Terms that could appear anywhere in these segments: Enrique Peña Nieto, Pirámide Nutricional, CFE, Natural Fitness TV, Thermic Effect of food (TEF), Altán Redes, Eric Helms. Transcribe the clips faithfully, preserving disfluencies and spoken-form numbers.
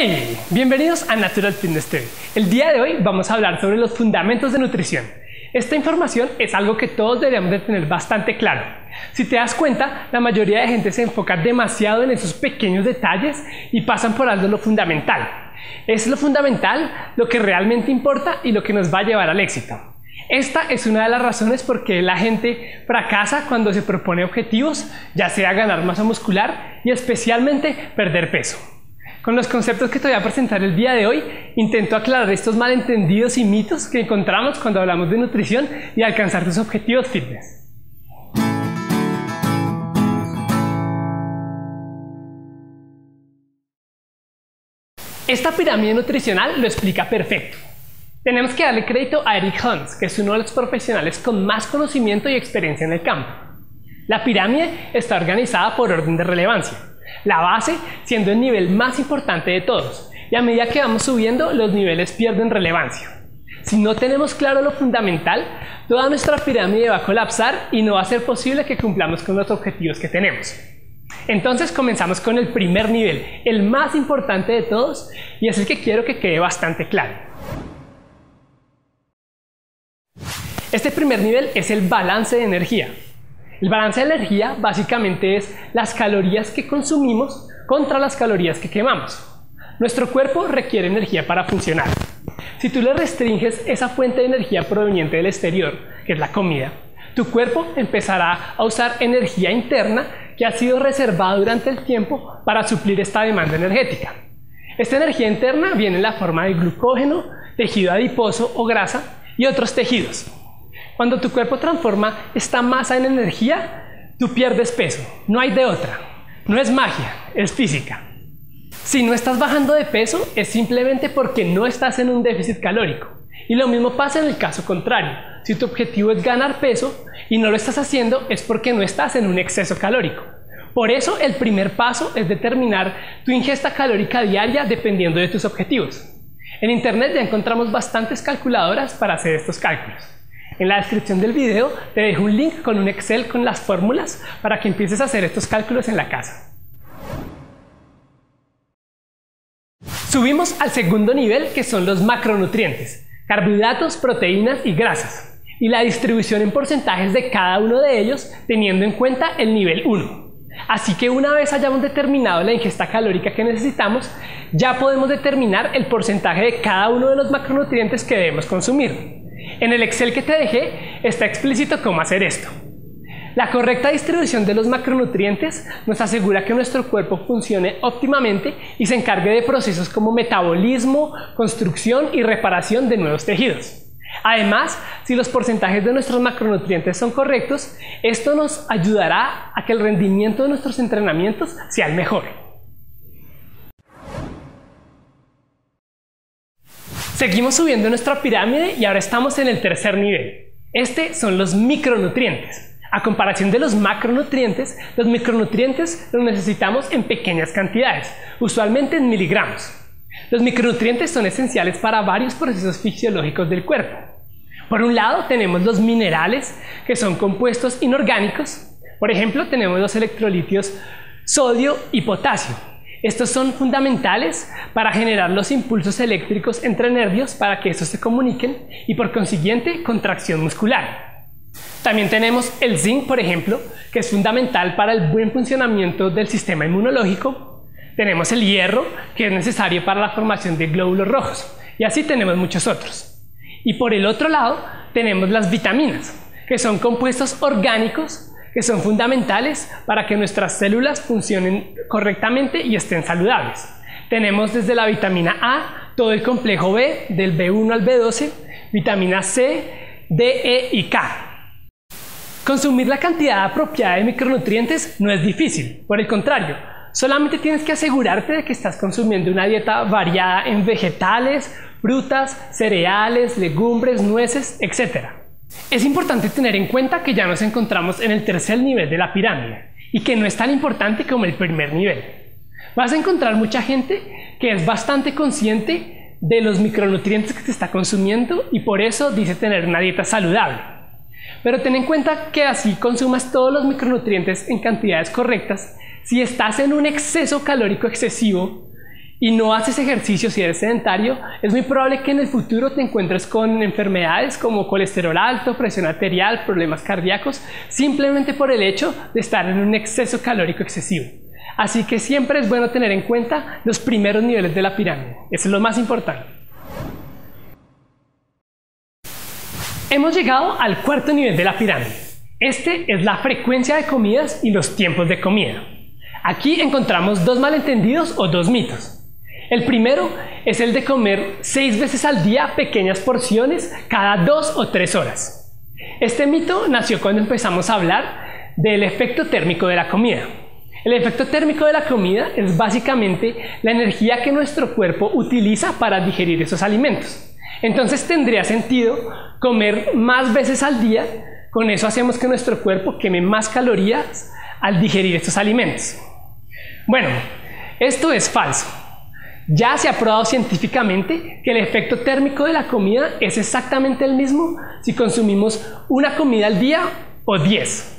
Hey, bienvenidos a Natural Fitness T V. El día de hoy vamos a hablar sobre los fundamentos de nutrición. Esta información es algo que todos deberíamos de tener bastante claro. Si te das cuenta, la mayoría de gente se enfoca demasiado en esos pequeños detalles y pasan por alto lo fundamental. Es lo fundamental, lo que realmente importa y lo que nos va a llevar al éxito. Esta es una de las razones por qué la gente fracasa cuando se propone objetivos, ya sea ganar masa muscular y especialmente perder peso. Con los conceptos que te voy a presentar el día de hoy, intento aclarar estos malentendidos y mitos que encontramos cuando hablamos de nutrición y alcanzar tus objetivos fitness. Esta pirámide nutricional lo explica perfecto. Tenemos que darle crédito a Eric Helms, que es uno de los profesionales con más conocimiento y experiencia en el campo. La pirámide está organizada por orden de relevancia. La base siendo el nivel más importante de todos, y a medida que vamos subiendo los niveles pierden relevancia. Si no tenemos claro lo fundamental, toda nuestra pirámide va a colapsar y no va a ser posible que cumplamos con los objetivos que tenemos. Entonces comenzamos con el primer nivel, el más importante de todos, y es el que quiero que quede bastante claro. Este primer nivel es el balance de energía. El balance de energía básicamente es las calorías que consumimos contra las calorías que quemamos. Nuestro cuerpo requiere energía para funcionar. Si tú le restringes esa fuente de energía proveniente del exterior, que es la comida, tu cuerpo empezará a usar energía interna que ha sido reservada durante el tiempo para suplir esta demanda energética. Esta energía interna viene en la forma de glucógeno, tejido adiposo o grasa y otros tejidos. Cuando tu cuerpo transforma esta masa en energía, tú pierdes peso. No hay de otra. No es magia, es física. Si no estás bajando de peso, es simplemente porque no estás en un déficit calórico. Y lo mismo pasa en el caso contrario. Si tu objetivo es ganar peso y no lo estás haciendo, es porque no estás en un exceso calórico. Por eso, el primer paso es determinar tu ingesta calórica diaria dependiendo de tus objetivos. En internet ya encontramos bastantes calculadoras para hacer estos cálculos. En la descripción del video te dejo un link con un Excel con las fórmulas para que empieces a hacer estos cálculos en la casa. Subimos al segundo nivel, que son los macronutrientes, carbohidratos, proteínas y grasas, y la distribución en porcentajes de cada uno de ellos teniendo en cuenta el nivel uno. Así que una vez hayamos determinado la ingesta calórica que necesitamos, ya podemos determinar el porcentaje de cada uno de los macronutrientes que debemos consumir. En el Excel que te dejé está explícito cómo hacer esto. La correcta distribución de los macronutrientes nos asegura que nuestro cuerpo funcione óptimamente y se encargue de procesos como metabolismo, construcción y reparación de nuevos tejidos. Además, si los porcentajes de nuestros macronutrientes son correctos, esto nos ayudará a que el rendimiento de nuestros entrenamientos sea el mejor. Seguimos subiendo nuestra pirámide y ahora estamos en el tercer nivel. Este son los micronutrientes. A comparación de los macronutrientes, los micronutrientes los necesitamos en pequeñas cantidades, usualmente en miligramos. Los micronutrientes son esenciales para varios procesos fisiológicos del cuerpo. Por un lado tenemos los minerales, que son compuestos inorgánicos. Por ejemplo, tenemos los electrolitos sodio y potasio. Estos son fundamentales para generar los impulsos eléctricos entre nervios para que estos se comuniquen y por consiguiente contracción muscular. También tenemos el zinc, por ejemplo, que es fundamental para el buen funcionamiento del sistema inmunológico. Tenemos el hierro, que es necesario para la formación de glóbulos rojos, y así tenemos muchos otros. Y por el otro lado tenemos las vitaminas, que son compuestos orgánicos que son fundamentales para que nuestras células funcionen correctamente y estén saludables. Tenemos desde la vitamina A, todo el complejo B, del B uno al B doce, vitamina C, D, E y K. Consumir la cantidad apropiada de micronutrientes no es difícil, por el contrario, solamente tienes que asegurarte de que estás consumiendo una dieta variada en vegetales, frutas, cereales, legumbres, nueces, etcétera. Es importante tener en cuenta que ya nos encontramos en el tercer nivel de la pirámide y que no es tan importante como el primer nivel. Vas a encontrar mucha gente que es bastante consciente de los micronutrientes que te está consumiendo y por eso dice tener una dieta saludable. Pero ten en cuenta que así consumas todos los micronutrientes en cantidades correctas. Si estás en un exceso calórico excesivo y no haces ejercicio, si eres sedentario, es muy probable que en el futuro te encuentres con enfermedades como colesterol alto, presión arterial, problemas cardíacos, simplemente por el hecho de estar en un exceso calórico excesivo. Así que siempre es bueno tener en cuenta los primeros niveles de la pirámide. Eso es lo más importante. Hemos llegado al cuarto nivel de la pirámide. Este es la frecuencia de comidas y los tiempos de comida. Aquí encontramos dos malentendidos o dos mitos. El primero es el de comer seis veces al día pequeñas porciones cada dos o tres horas. Este mito nació cuando empezamos a hablar del efecto térmico de la comida. El efecto térmico de la comida es básicamente la energía que nuestro cuerpo utiliza para digerir esos alimentos. Entonces tendría sentido comer más veces al día, con eso hacemos que nuestro cuerpo queme más calorías al digerir estos alimentos. Bueno, esto es falso. Ya se ha probado científicamente que el efecto térmico de la comida es exactamente el mismo si consumimos una comida al día o diez.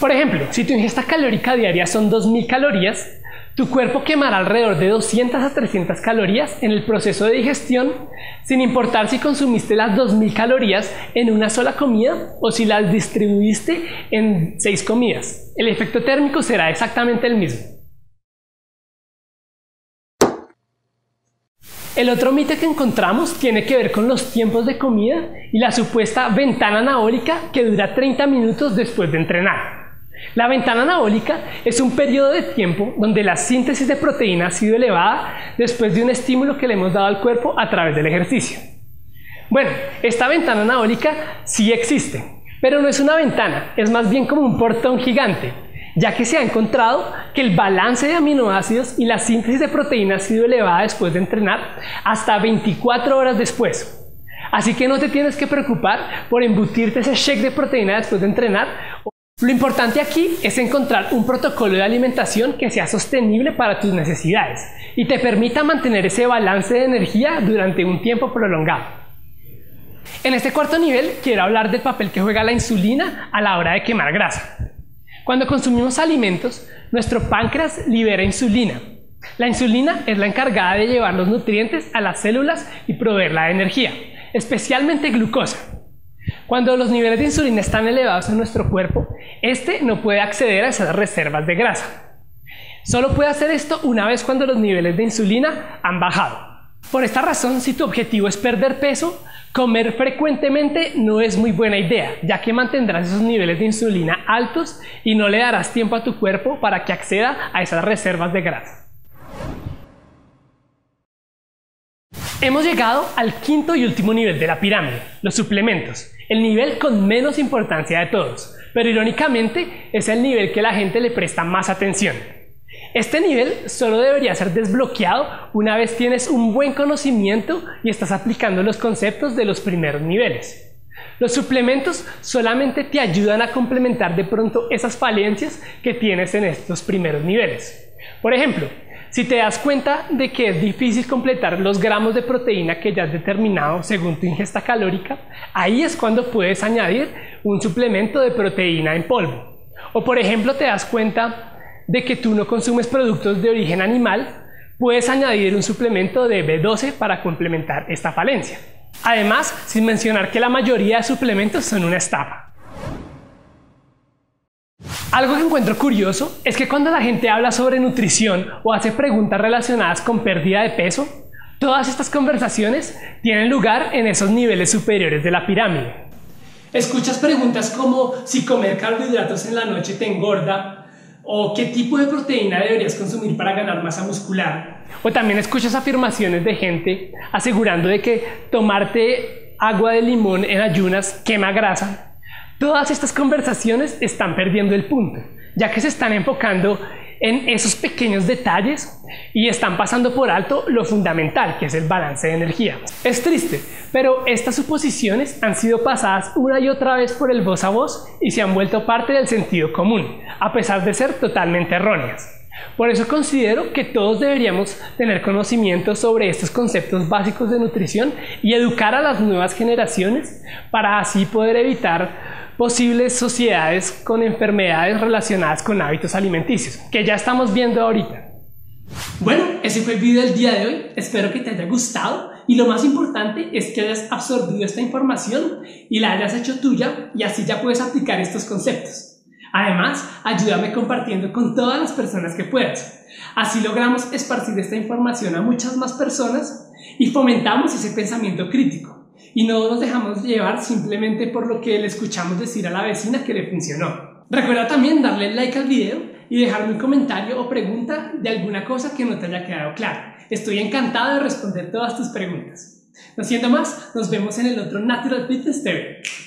Por ejemplo, si tu ingesta calórica diaria son dos mil calorías, tu cuerpo quemará alrededor de doscientas a trescientas calorías en el proceso de digestión, sin importar si consumiste las dos mil calorías en una sola comida o si las distribuiste en seis comidas. El efecto térmico será exactamente el mismo. El otro mito que encontramos tiene que ver con los tiempos de comida y la supuesta ventana anabólica que dura treinta minutos después de entrenar. La ventana anabólica es un periodo de tiempo donde la síntesis de proteína ha sido elevada después de un estímulo que le hemos dado al cuerpo a través del ejercicio. Bueno, esta ventana anabólica sí existe, pero no es una ventana, es más bien como un portón gigante, ya que se ha encontrado que el balance de aminoácidos y la síntesis de proteína ha sido elevada después de entrenar hasta veinticuatro horas después. Así que no te tienes que preocupar por embutirte ese shake de proteína después de entrenar. Lo importante aquí es encontrar un protocolo de alimentación que sea sostenible para tus necesidades y te permita mantener ese balance de energía durante un tiempo prolongado. En este cuarto nivel quiero hablar del papel que juega la insulina a la hora de quemar grasa. Cuando consumimos alimentos, nuestro páncreas libera insulina. La insulina es la encargada de llevar los nutrientes a las células y proveerla de energía, especialmente glucosa. Cuando los niveles de insulina están elevados en nuestro cuerpo, este no puede acceder a esas reservas de grasa. Solo puede hacer esto una vez cuando los niveles de insulina han bajado. Por esta razón, si tu objetivo es perder peso, comer frecuentemente no es muy buena idea, ya que mantendrás esos niveles de insulina altos y no le darás tiempo a tu cuerpo para que acceda a esas reservas de grasa. Hemos llegado al quinto y último nivel de la pirámide, los suplementos, el nivel con menos importancia de todos, pero irónicamente es el nivel que la gente le presta más atención. Este nivel solo debería ser desbloqueado una vez tienes un buen conocimiento y estás aplicando los conceptos de los primeros niveles. Los suplementos solamente te ayudan a complementar de pronto esas falencias que tienes en estos primeros niveles. Por ejemplo, si te das cuenta de que es difícil completar los gramos de proteína que ya has determinado según tu ingesta calórica, ahí es cuando puedes añadir un suplemento de proteína en polvo. O por ejemplo, te das cuenta de que tú no consumes productos de origen animal, puedes añadir un suplemento de B doce para complementar esta falencia. Además, sin mencionar que la mayoría de suplementos son una estafa. Algo que encuentro curioso es que cuando la gente habla sobre nutrición o hace preguntas relacionadas con pérdida de peso, todas estas conversaciones tienen lugar en esos niveles superiores de la pirámide. Escuchas preguntas como si comer carbohidratos en la noche te engorda, o qué tipo de proteína deberías consumir para ganar masa muscular. O también escuchas afirmaciones de gente asegurando de que tomarte agua de limón en ayunas quema grasa. Todas estas conversaciones están perdiendo el punto, ya que se están enfocando en esos pequeños detalles y están pasando por alto lo fundamental, que es el balance de energía. Es triste, pero estas suposiciones han sido pasadas una y otra vez por el voz a voz y se han vuelto parte del sentido común, a pesar de ser totalmente erróneas. Por eso considero que todos deberíamos tener conocimiento sobre estos conceptos básicos de nutrición y educar a las nuevas generaciones para así poder evitar posibles sociedades con enfermedades relacionadas con hábitos alimenticios, que ya estamos viendo ahorita. Bueno, ese fue el video del día de hoy. Espero que te haya gustado y lo más importante es que hayas absorbido esta información y la hayas hecho tuya, y así ya puedes aplicar estos conceptos. Además, ayúdame compartiendo con todas las personas que puedas. Así logramos esparcir esta información a muchas más personas y fomentamos ese pensamiento crítico y no nos dejamos llevar simplemente por lo que le escuchamos decir a la vecina que le funcionó. Recuerda también darle like al video y dejarme un comentario o pregunta de alguna cosa que no te haya quedado claro. Estoy encantado de responder todas tus preguntas. No siendo más, nos vemos en el otro Natural Fitness T V.